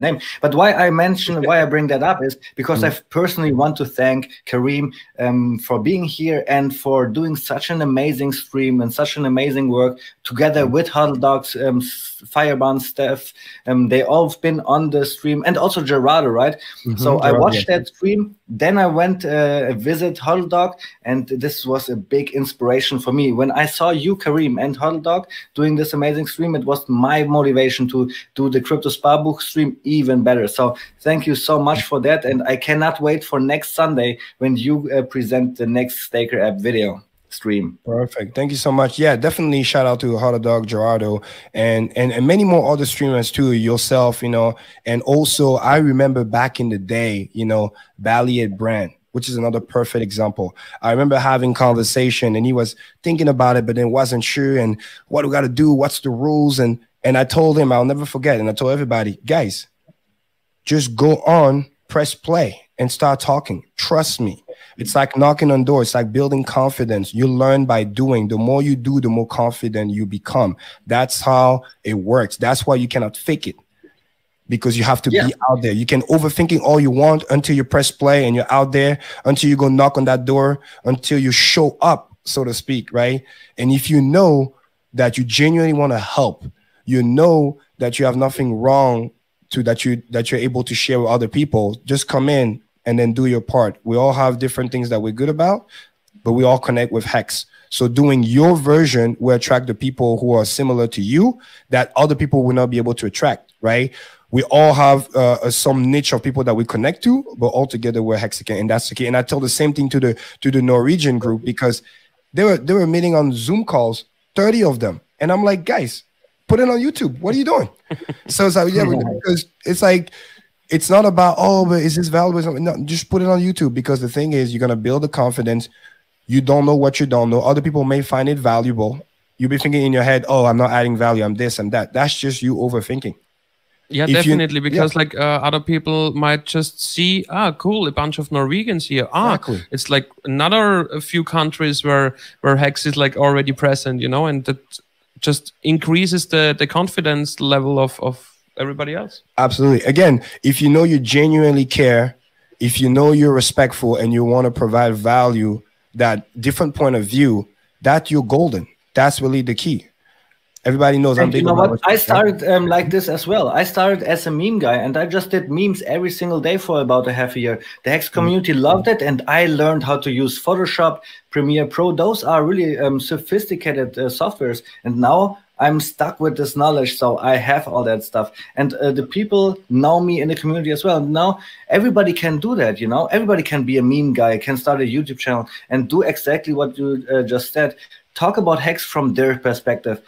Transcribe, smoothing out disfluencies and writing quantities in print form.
name. But why I mention, why I bring that up is because I personally want to thank Kareem for being here and for doing such an amazing stream and such an amazing work together with Hoddl Dogs, Firebound Steph. They all have been on the stream, and also Gerardo, right? So I watched that stream. Then I went visit Hoddl Dog, and this was a big inspiration for me. When I saw you, Kareem, and Hoddl Dog doing this amazing stream, it was my motivation to do the Crypto Spa Book stream even better. So thank you so much for that, and I cannot wait for next Sunday when you present the next Staker App video stream. Perfect. Thank you so much. Yeah, definitely shout out to Hoddl Dog, Gerardo, and many more other streamers too, yourself, you know. And also I remember back in the day, you know, BallietBran, which is another perfect example. I remember having conversation and he was thinking about it, but then wasn't sure. And what do we got to do? What's the rules? And I told him, I'll never forget. And I told everybody, guys, just go on, press play and start talking. Trust me. It's like knocking on doors. It's like building confidence. You learn by doing. The more you do, the more confident you become. That's how it works. That's why you cannot fake it. Because you have to be out there. You can overthinking all you want until you press play and you're out there, until you go knock on that door, until you show up, so to speak, right? And if you know that you genuinely want to help, you know that you have nothing wrong to that you're able to share with other people, just come in and then do your part. We all have different things that we're good about, but we all connect with Hex. So doing your version will attract the people who are similar to you that other people will not be able to attract, right? We all have some niche of people that we connect to, but all together we're Hexican, and that's the key. And I tell the same thing to the Norwegian group, because they were meeting on Zoom calls, 30 of them, and I'm like, guys, put it on YouTube. What are you doing? So it's like, yeah, because it's like, it's not about, oh, but is this valuable? No, just put it on YouTube, because the thing is, you're gonna build the confidence. You don't know what you don't know. Other people may find it valuable. You'll be thinking in your head, oh, I'm not adding value. I'm this and that. That's just you overthinking. Yeah, if definitely, because like other people might just see, ah, cool, a bunch of Norwegians here. Ah, exactly. It's like another few countries where Hex is like already present, you know, and that just increases the confidence level of everybody else. Absolutely. Again, if you know you genuinely care, if you know you're respectful and you want to provide value, that different point of view, that you're golden. That's really the key. Everybody knows. And you know what? I started like this as well. I started as a meme guy, and I just did memes every single day for about a half a year. The Hex community loved it, and I learned how to use Photoshop, Premiere Pro. Those are really sophisticated softwares, and now I'm stuck with this knowledge, so I have all that stuff. And the people know me in the community as well. Now everybody can do that, you know? Everybody can be a meme guy, can start a YouTube channel, and do exactly what you just said. Talk about Hex from their perspective.